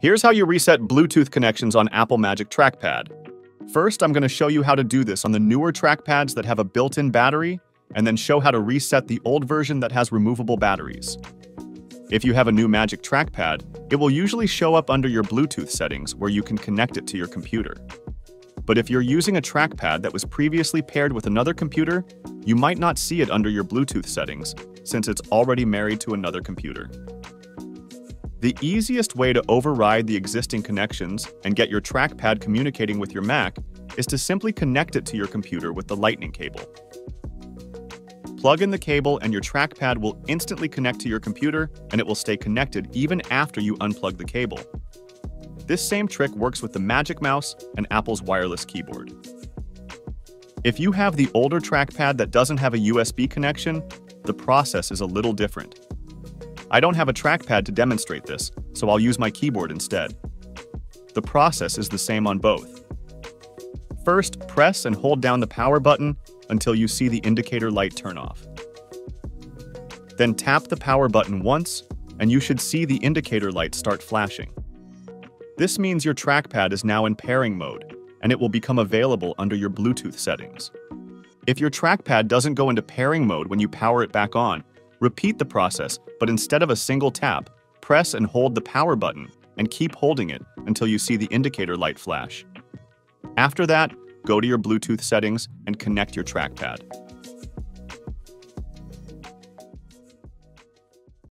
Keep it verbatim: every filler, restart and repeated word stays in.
Here's how you reset Bluetooth connections on Apple Magic Trackpad. First, I'm going to show you how to do this on the newer trackpads that have a built-in battery, and then show how to reset the old version that has removable batteries. If you have a new Magic Trackpad, it will usually show up under your Bluetooth settings where you can connect it to your computer. But if you're using a trackpad that was previously paired with another computer, you might not see it under your Bluetooth settings, since it's already married to another computer. The easiest way to override the existing connections and get your trackpad communicating with your Mac is to simply connect it to your computer with the Lightning cable. Plug in the cable and your trackpad will instantly connect to your computer, and it will stay connected even after you unplug the cable. This same trick works with the Magic Mouse and Apple's wireless keyboard. If you have the older trackpad that doesn't have a U S B connection, the process is a little different. I don't have a trackpad to demonstrate this, so I'll use my keyboard instead. The process is the same on both. First, press and hold down the power button until you see the indicator light turn off. Then tap the power button once, and you should see the indicator light start flashing. This means your trackpad is now in pairing mode, and it will become available under your Bluetooth settings. If your trackpad doesn't go into pairing mode when you power it back on, repeat the process, but instead of a single tap, press and hold the power button, and keep holding it until you see the indicator light flash. After that, go to your Bluetooth settings and connect your trackpad.